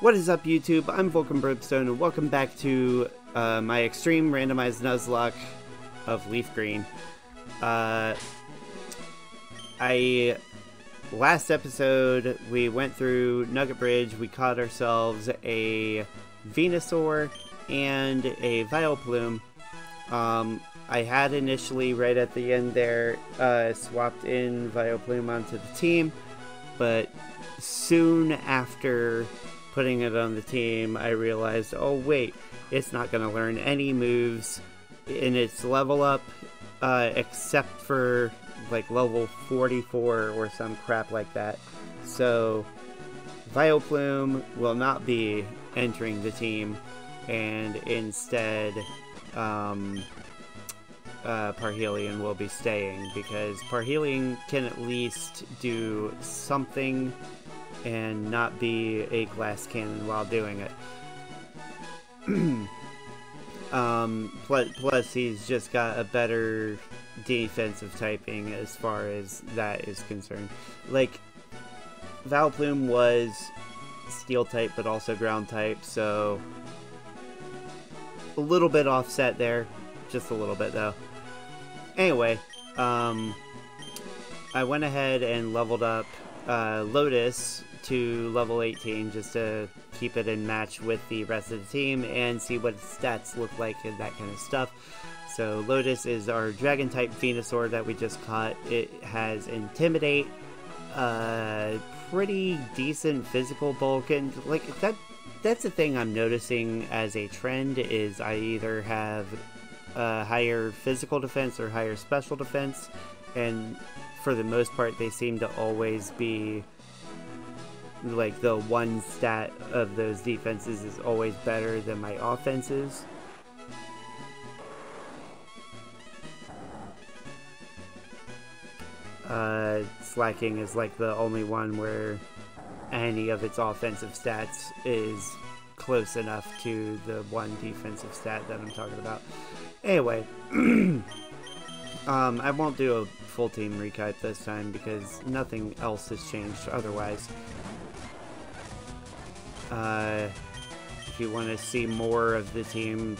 What is up, YouTube? I'm VolcanBrimstone, and welcome back to my extreme randomized Nuzlocke of Leaf Green. Last episode, we went through Nugget Bridge, we caught ourselves a Venusaur and a Vileplume. I had initially, right at the end there, swapped in Vileplume onto the team, but soon after putting it on the team, I realized, oh wait, it's not going to learn any moves in its level up, except for like level 44 or some crap like that. So Vileplume will not be entering the team, and instead Parhelion will be staying, because Parhelion can at least do something and not be a glass cannon while doing it. Plus he's just got a better defensive typing as far as that is concerned. Like, Vileplume was steel type but also ground type, so a little bit offset there. Just a little bit, though. Anyway, I went ahead and leveled up Lotus to level 18 just to keep it in match with the rest of the team and see what its stats look like and that kind of stuff. So Lotus is our dragon type Venusaur that we just caught. It has Intimidate, pretty decent physical bulk, and like that's the thing I'm noticing as a trend is I either have higher physical defense or higher special defense, and for the most part they seem to always be like the one stat of those defenses is always better than my offenses. Slacking is like the only one where any of its offensive stats is close enough to the one defensive stat that I'm talking about. Anyway, I won't do a full team retype this time because nothing else has changed otherwise. If you want to see more of the team,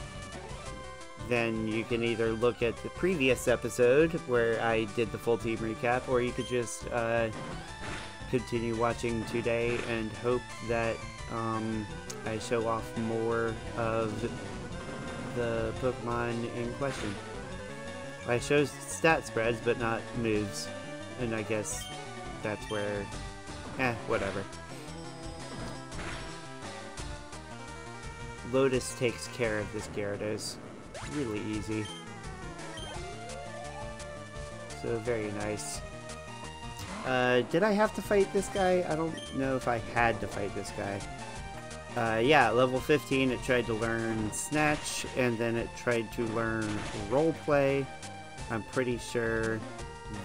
then you can either look at the previous episode where I did the full team recap, or you could just continue watching today and hope that I show off more of the Pokemon in question. I show stat spreads but not moves, and I guess that's where, whatever. Lotus takes care of this Gyarados. Really easy. So very nice. Did I have to fight this guy? I don't know if I had to fight this guy. Yeah, level 15 it tried to learn Snatch, and then it tried to learn Roleplay. I'm pretty sure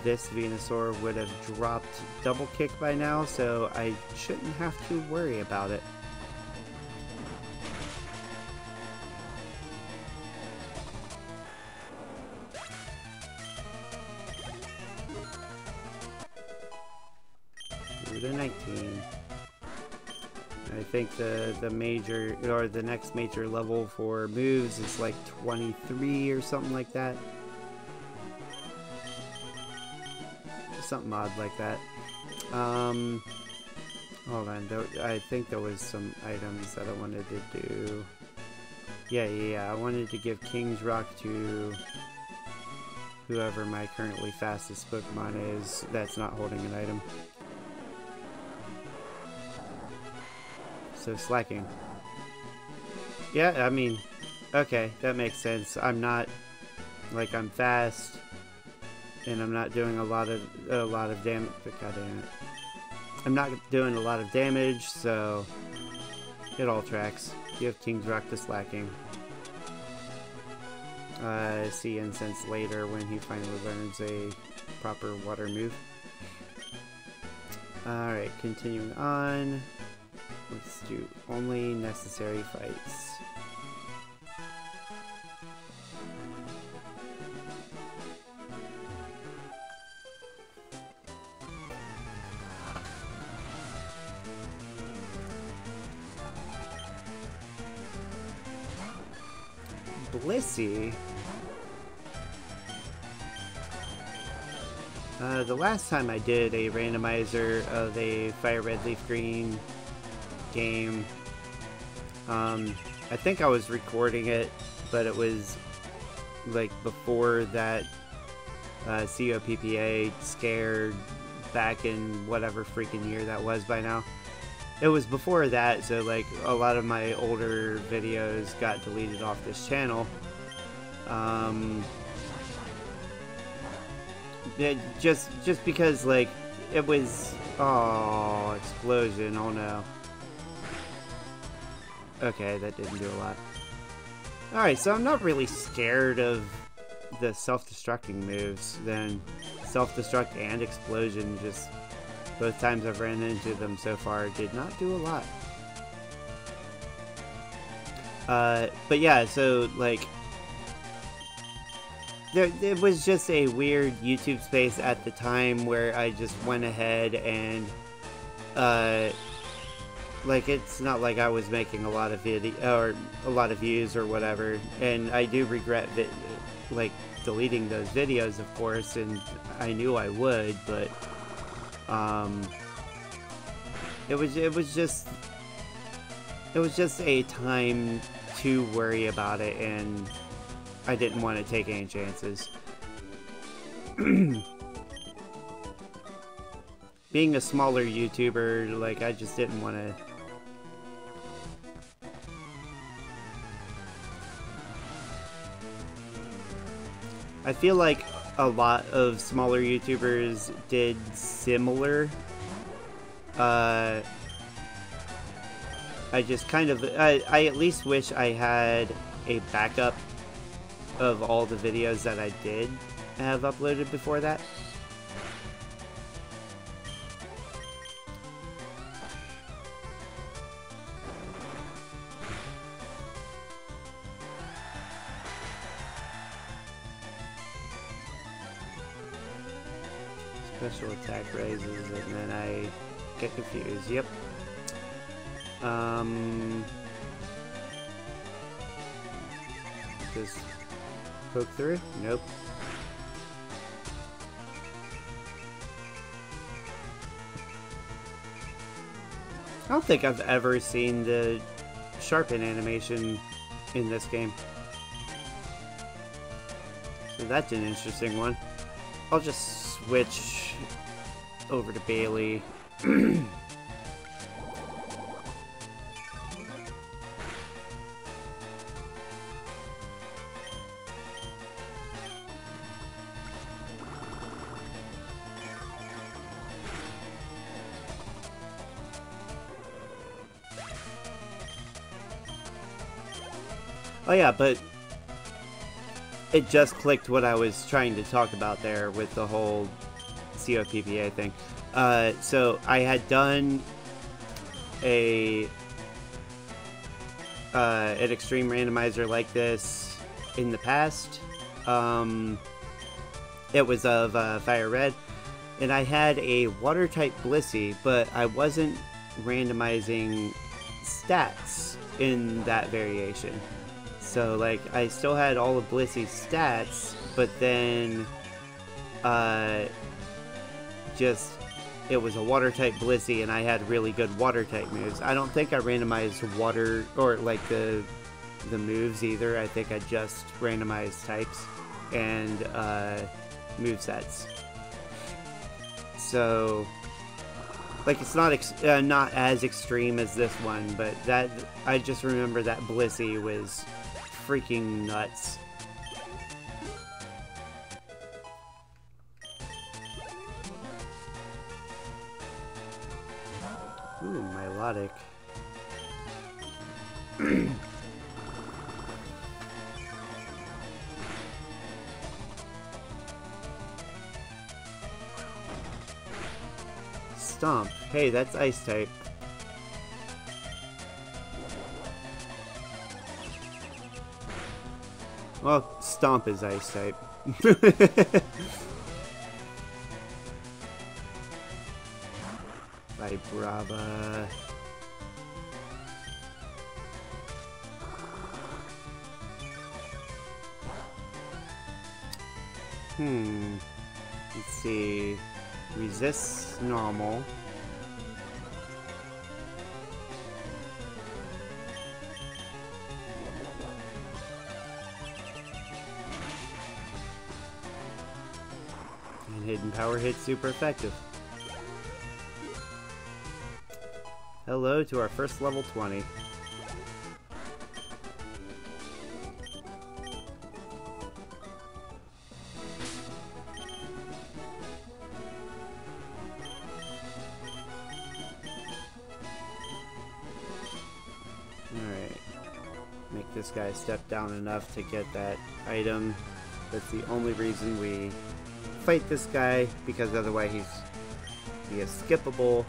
this Venusaur would have dropped Double Kick by now, so I shouldn't have to worry about it. To 19. I think the major, or the next major level for moves is like 23 or something like that. Something odd like that. Hold on, I think there was some items that I wanted to do. Yeah, I wanted to give King's Rock to whoever my currently fastest Pokemon is that's not holding an item. So slacking. Yeah, I mean, okay, that makes sense. I'm not, like, I'm fast, and I'm not doing a lot of damage. God damn it! I'm not doing a lot of damage, so it all tracks. Give King's Rock to slacking. See Incense later when he finally learns a proper water move. All right, continuing on. Let's do only necessary fights. Blissey. The last time I did a randomizer of a Fire Red, Leaf Green game, I think I was recording it, but it was like before that COPPA scare back in whatever freaking year that was by now. It was before that, so like a lot of my older videos got deleted off this channel. Just because, like, it was... Oh, explosion, oh no. Okay, that didn't do a lot. Alright, so I'm not really scared of the self-destructing moves, then. Self-destruct and explosion, just both times I've ran into them so far, did not do a lot. But yeah, so, like... It was just a weird YouTube space at the time where I just went ahead and, like, it's not like I was making a lot of video or a lot of views or whatever, and I do regret that, like, deleting those videos, of course, and I knew I would, but it was just a time to worry about it, and I didn't want to take any chances. Being a smaller YouTuber, like, I just didn't want to... I feel like a lot of smaller YouTubers did similar. I just kind of... I at least wish I had a backup of all the videos that I did have uploaded before that. Special attack raises and then I get confused, yep. Just poke through? Nope. I don't think I've ever seen the sharpen animation in this game. So that's an interesting one. I'll just switch over to Bailey. Oh yeah, but it just clicked what I was trying to talk about there with the whole COPPA thing. So I had done a an extreme randomizer like this in the past. It was of Fire Red, and I had a water type Blissey, but I wasn't randomizing stats in that variation. So, like, I still had all of Blissey's stats, but then, it was a water-type Blissey, and I had really good water-type moves. I don't think I randomized water, or, like, the moves either. I think I just randomized types and, movesets. So... Like, it's not not as extreme as this one, but that... I just remember that Blissey was... freaking nuts. Ooh, Milotic. Stomp. Hey, that's ice type. Well, Stomp is ice type. Vibrava. Let's see. Resists normal. And hidden power hit super effective. Hello to our first level 20. Guy stepped down enough to get that item. That's the only reason we fight this guy, because otherwise he is skippable.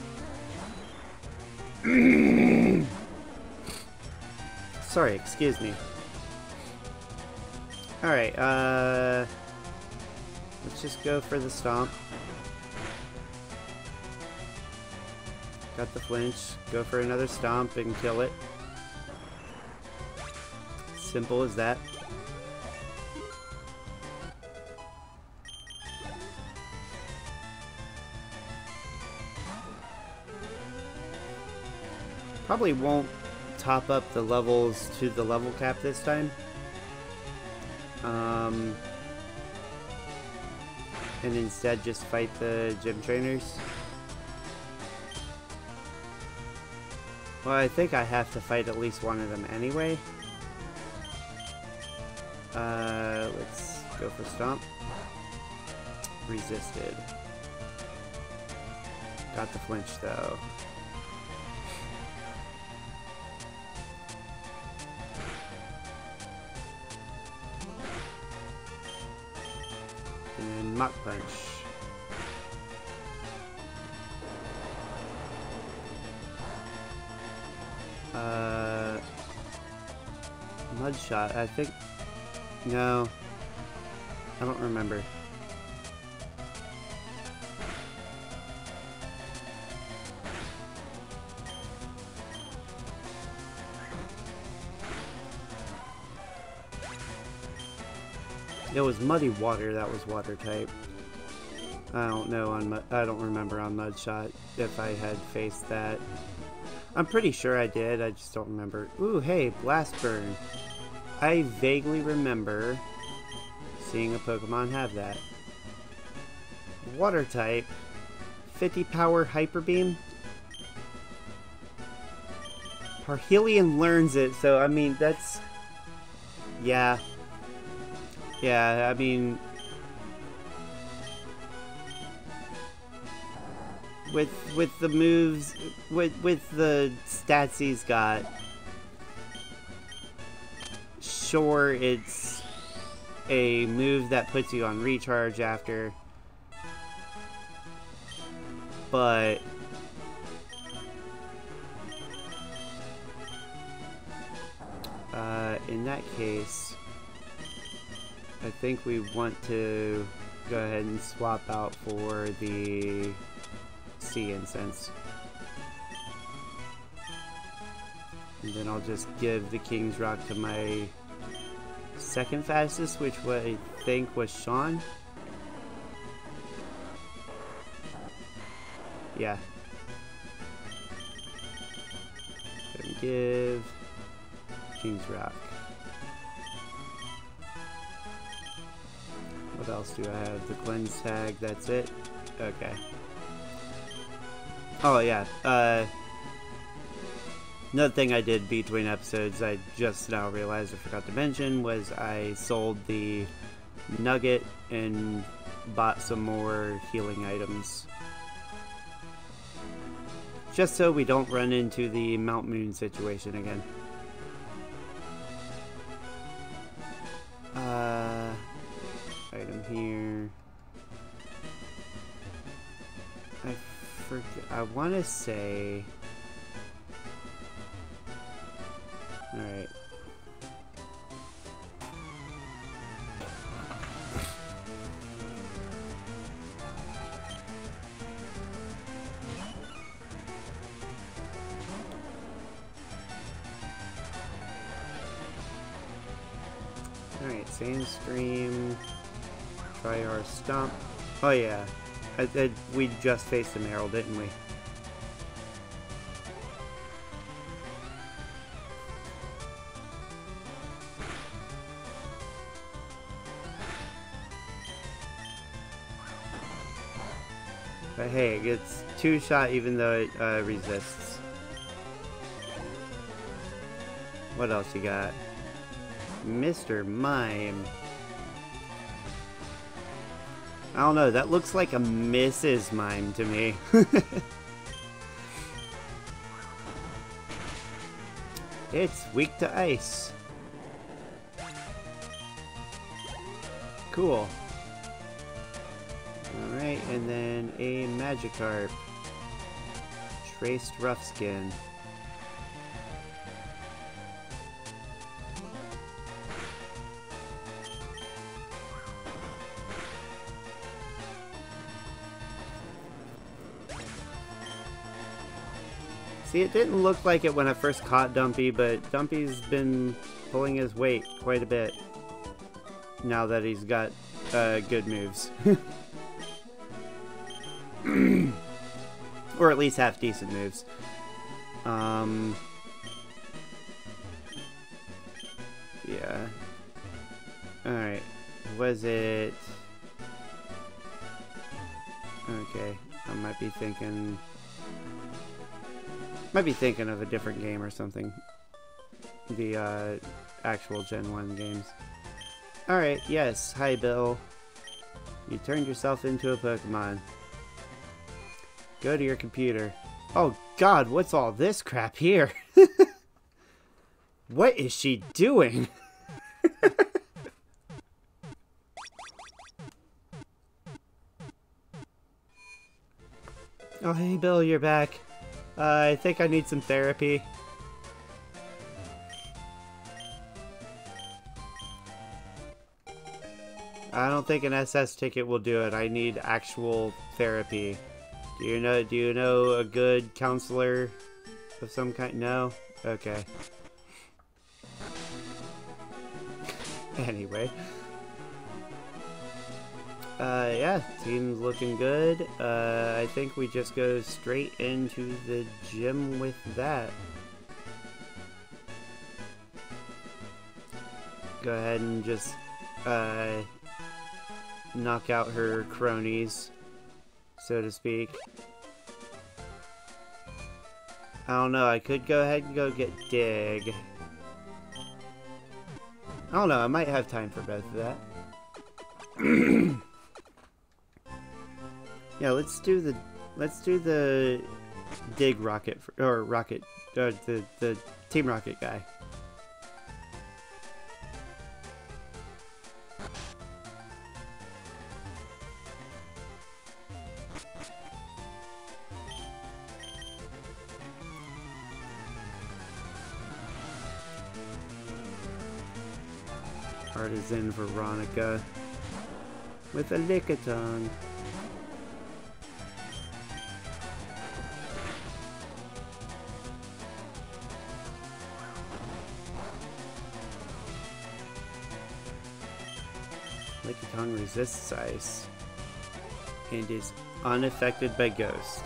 Sorry, excuse me. Alright, let's just go for the stomp. Got the flinch, go for another stomp and kill it. Simple as that. Probably won't top up the levels to the level cap this time. And instead just fight the gym trainers. Well, I think I have to fight at least one of them anyway. Let's go for stomp. Resisted. Got the flinch though. And then Mock Punch. Mud Shot, I think. No, I don't remember. It was muddy water. That was water type. I don't know on. I don't remember on Mudshot if I had faced that. I'm pretty sure I did. I just don't remember. Ooh, hey, Blast Burn. I vaguely remember seeing a Pokemon have that. Water type, 50 power Hyper Beam. Parhelion learns it, so I mean, that's... Yeah. Yeah, I mean... With the moves, with the stats he's got, sure, it's a move that puts you on recharge after, but in that case, I think we want to go ahead and swap out for the Sea Incense. And then I'll just give the King's Rock to my second fastest, which I think was Sean. Yeah. Gonna give King's Rock. What else do I have? The cleanse tag, that's it? Okay. Oh yeah, another thing I did between episodes, I just now realized I forgot to mention, was I sold the nugget and bought some more healing items. Just so we don't run into the Mount Moon situation again. Item here. I forget, I want to say... Alright. Alright, Sand Scream. try our Stomp. Oh yeah, we just faced the Meryl, didn't we? But hey, it gets two shot even though it resists. What else you got? Mr. Mime. I don't know, that looks like a Mrs. Mime to me. It's weak to ice. Cool. Alright, and then a Magikarp. Traced Rough Skin. See, it didn't look like it when I first caught Dumpy, but Dumpy's been pulling his weight quite a bit now that he's got good moves. Or at least half decent moves. Yeah. Alright. Was it... Okay. I might be thinking... of a different game or something. The actual Gen 1 games. Alright, yes. Hi, Bill. You turned yourself into a Pokemon. Go to your computer. Oh god, what's all this crap here? What is she doing? Oh, hey, Bill, you're back. I think I need some therapy. I don't think an SS ticket will do it. I need actual therapy. Do you know a good counselor of some kind? No? Okay. Anyway. Yeah, team's looking good. I think we just go straight into the gym with that. Go ahead and just, knock out her cronies, so to speak. I don't know, I could go ahead and go get Dig. I don't know, I might have time for both of that. Yeah, let's do the Dig Rocket or Rocket the Team Rocket guy. Artisan Veronica with a Lickitung. Lickitung resists ice and is unaffected by ghost.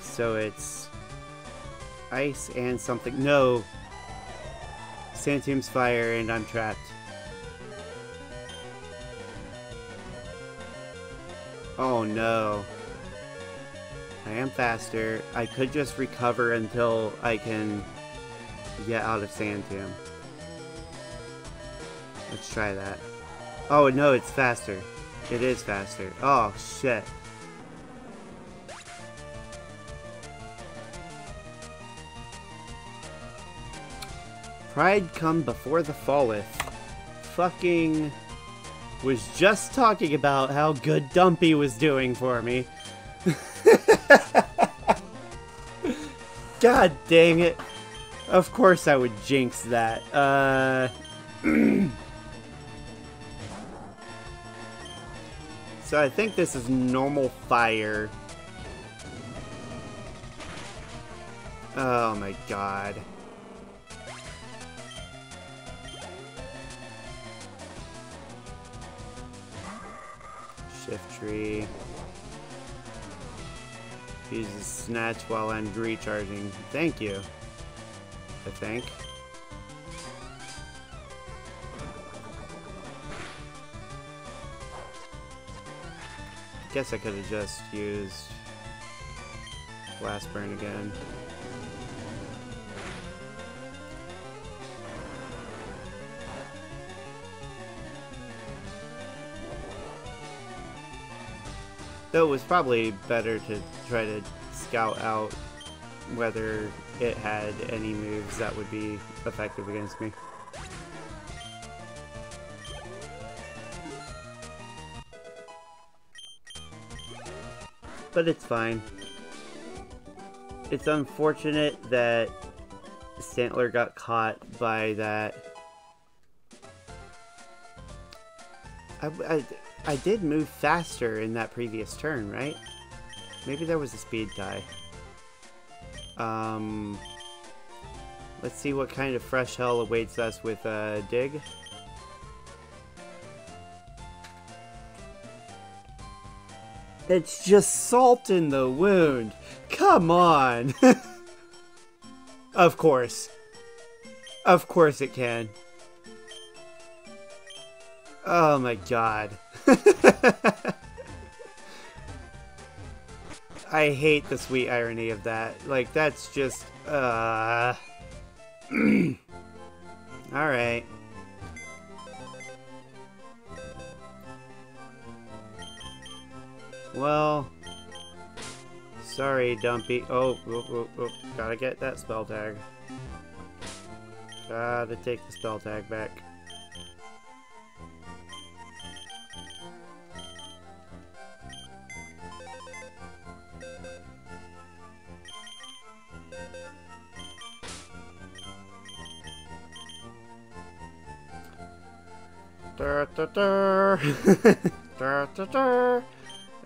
So it's ice and something. No! Santium's fire and I'm trapped. Oh no. I am faster. I could just recover until I can get out of Santium. Let's try that. Oh no, it's faster. It is faster. Oh shit. Pride come before the falleth. Fucking was just talking about how good Dumpy was doing for me. God dang it. Of course I would jinx that. So I think this is normal fire. Oh my god. Shift Tree. Use the Snatch while I'm recharging. Thank you. I think. Guess I could have just used Blast Burn again. Though it was probably better to try to scout out whether it had any moves that would be effective against me. But it's fine. It's unfortunate that Stantler got caught by that. I did move faster in that previous turn, right? Maybe there was a speed tie. Let's see what kind of fresh hell awaits us with Dig. It's just salt in the wound. Come on. Of course. Of course it can. Oh my god. I hate the sweet irony of that. Like, that's just... Alright. Well... Sorry, Dumpy. Oh, gotta get that spell tag. Gotta take the spell tag back.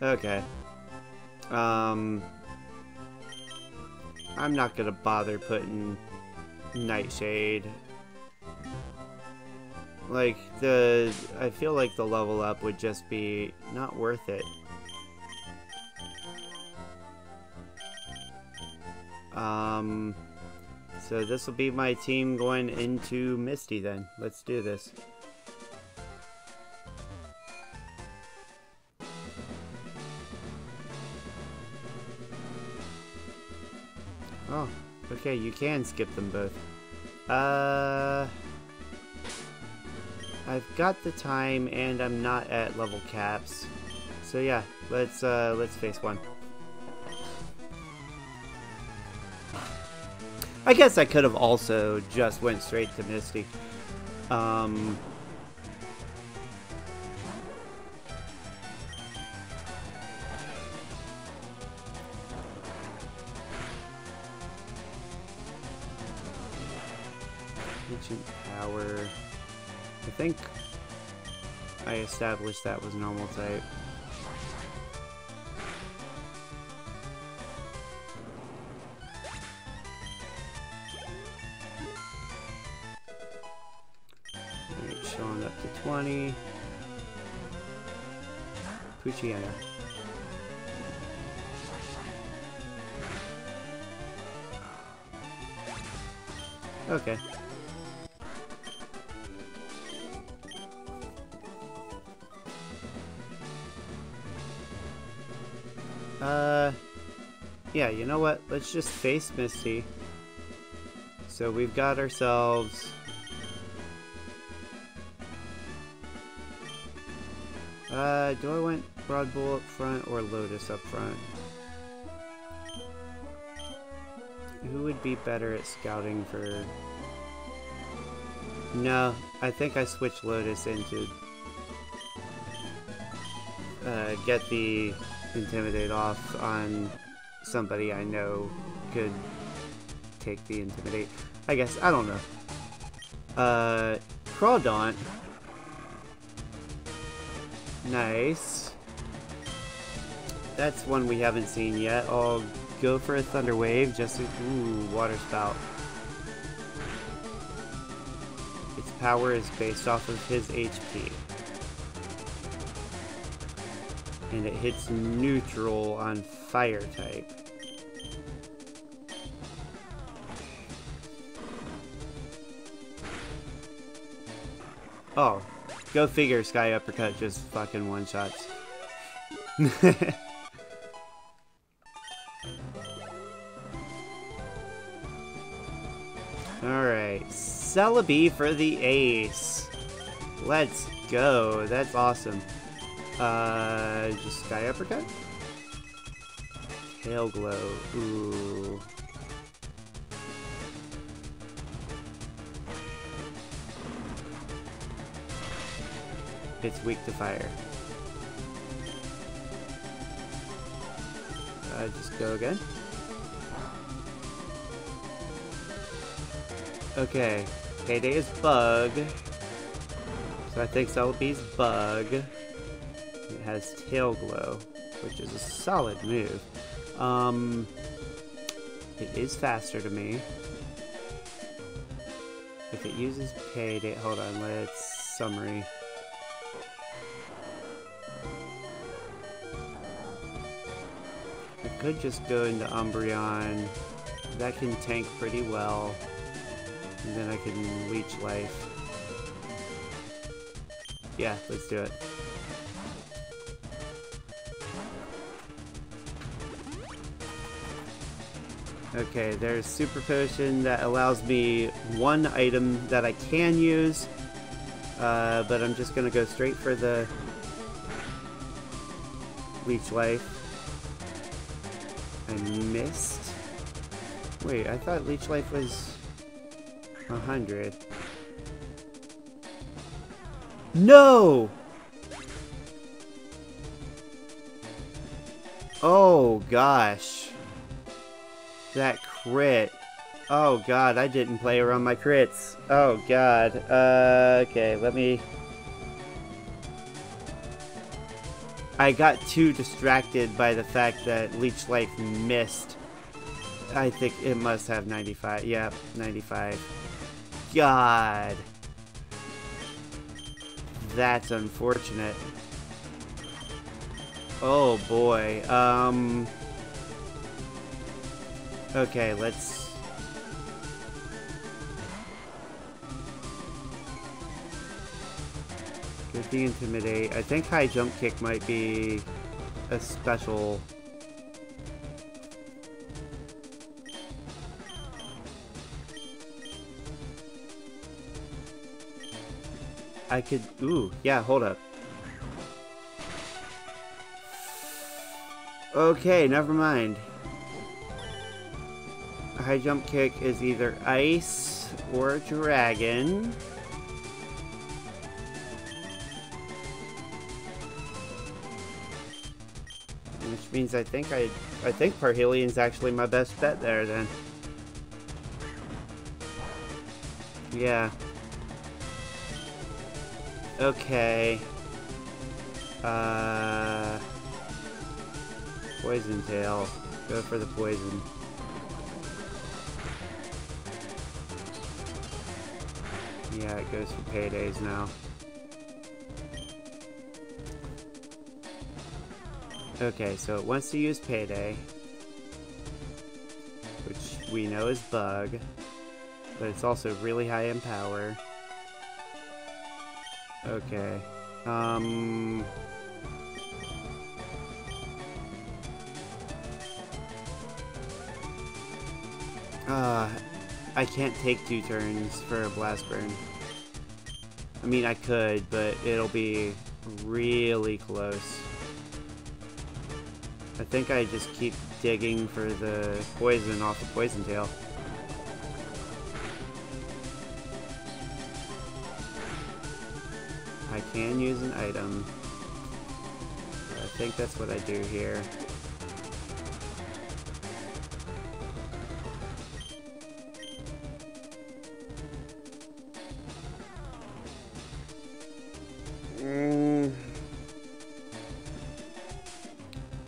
Okay. I'm not gonna bother putting Nightshade. Like, I feel like the level up would just be not worth it. So this will be my team going into Misty then. Let's do this. Oh, okay, you can skip them both. I've got the time and I'm not at level caps. So yeah, let's face one. I guess I could have also just went straight to Misty. Power. I think I established that was normal type. Alright, Sean up to 20. Puchiana. Okay. Yeah, you know what? Let's just face Misty. So we've got ourselves... do I want Broad Bull up front or Lotus up front? Who would be better at scouting for... No, I think I switched Lotus into... get the... Intimidate off on somebody I know could take the Intimidate. I guess, I don't know. Crawdaunt. Nice. That's one we haven't seen yet. I'll go for a Thunder Wave just to, ooh, Water Spout. Its power is based off of his HP. and it hits neutral on fire type. Oh, go figure, Sky Uppercut just fucking one-shots. Alright, Celebi for the ace. Let's go, that's awesome. Just Sky Uppercut? Tail glow, ooh. It's weak to fire. Just go again. Okay, Payday is bug. So I think Celebi's bug. It has tail glow, which is a solid move. It is faster to me. If it uses Payday, hold on, let's summary. Could just go into Umbreon. That can tank pretty well. And then I can leech life. Yeah, let's do it. Okay, there's Super Potion that allows me one item that I can use. But I'm just gonna go straight for the leech life. I missed. Wait, I thought leech life was 100. No! Oh gosh. That crit. Oh god, I didn't play around my crits. Oh god. Okay, let me... I got too distracted by the fact that leech life missed. I think it must have 95. Yep, 95. God. That's unfortunate. Oh boy. Okay, let's... With the Intimidate, I think High Jump Kick might be a special. I could, ooh, yeah, hold up. Okay, never mind. High Jump Kick is either Ice or Dragon. Means I think Parhelion's actually my best bet there then. Yeah. Okay. Poison tail. Go for the poison. Yeah, it goes for paydays now. Okay, so it wants to use Payday, which we know is bug, but it's also really high in power. Okay, I can't take two turns for a Blast Burn. I mean, I could, but it'll be really close. I think I just keep digging for the poison off the poison tail. I can use an item. I think that's what I do here.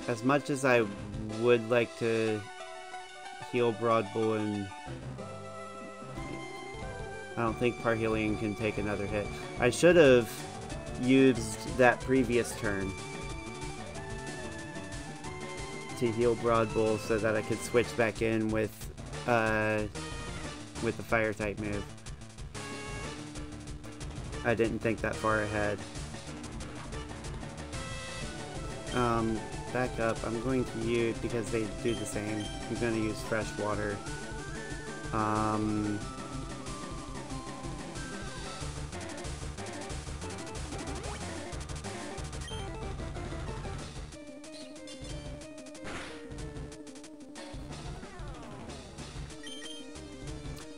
As much as I would like to heal Broad Bull, and I don't think Parhelion can take another hit. I should have used that previous turn. to heal Broad Bull so that I could switch back in with the Fire-type move. I didn't think that far ahead. Back up, I'm going to use, because they do the same, I'm going to use Fresh Water.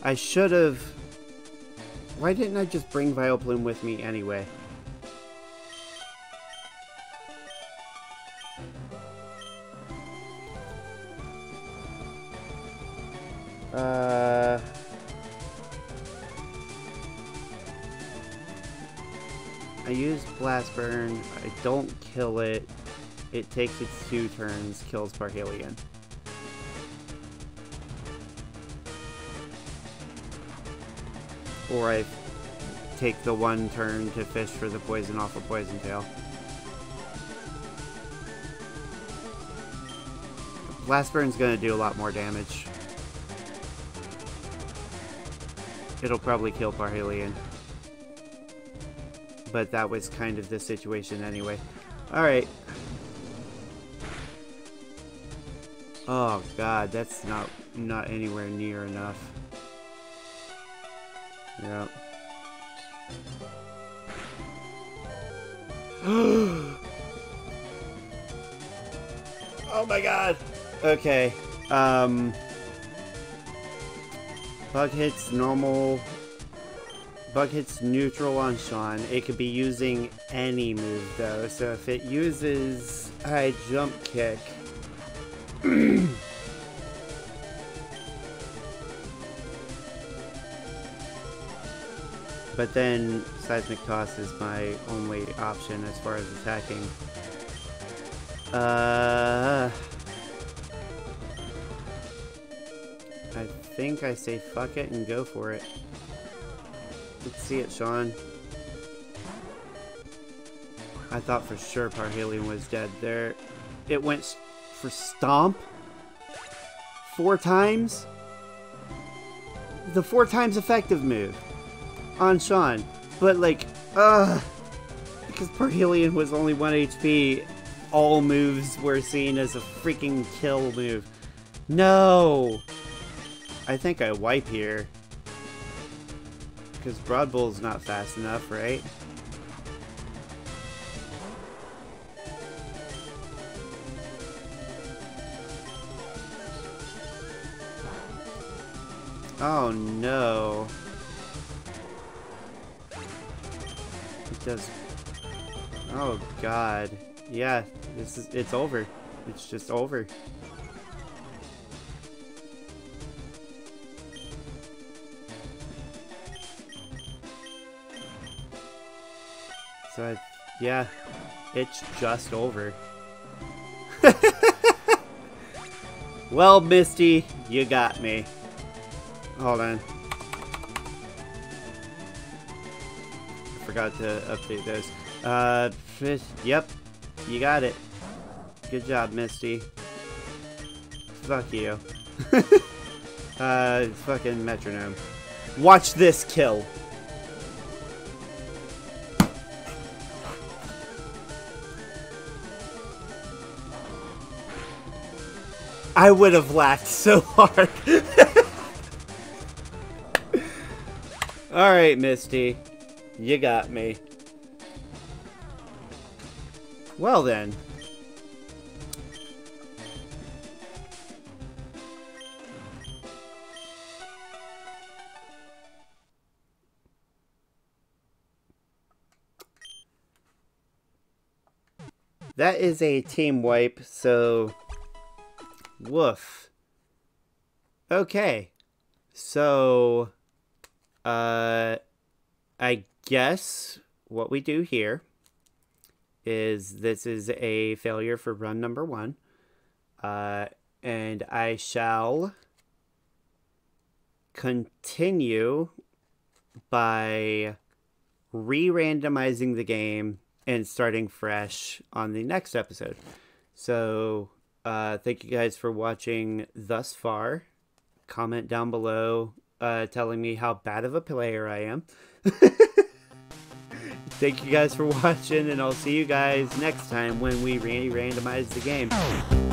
I should have... Why didn't I just bring Vileplume with me anyway? I use Blast Burn. I don't kill it. It takes its 2 turns, kills Parhelion. Or I take the 1 turn to fish for the poison off of Poison Tail. Blast Burn's gonna do a lot more damage. It'll probably kill Parhelion. But that was kind of the situation anyway. Alright. Oh god, that's not anywhere near enough. Yep. Oh my god! Okay. Bug hits normal. Bug hits neutral on Sean. It could be using any move though, so if it uses High Jump Kick. But then Seismic Toss is my only option as far as attacking. I think I say fuck it and go for it. Let's see it, Sean. I thought for sure Parhelion was dead there. It went for Stomp 4 times? The 4 times effective move on Sean, but like, because Parhelion was only 1 HP, all moves were seen as a freaking kill move. No! I think I wipe here. Because Broad Bull's not fast enough, right? Oh no. It does. Oh god. Yeah, this is, it's over. It's just over. So yeah, it's just over. Well, Misty, you got me. Hold on. I forgot to update those. Yep, you got it. Good job, Misty. Fuck you. Fucking metronome. Watch this kill. I would have laughed so hard. Alright, Misty. You got me. Well then. That is a team wipe, so... Woof. Okay. So, I guess what we do here is this is a failure for run number 1. And I shall continue by re-randomizing the game and starting fresh on the next episode. So... Thank you guys for watching thus far. Comment down below telling me how bad of a player I am. Thank you guys for watching, and I'll see you guys next time when we randomize the game.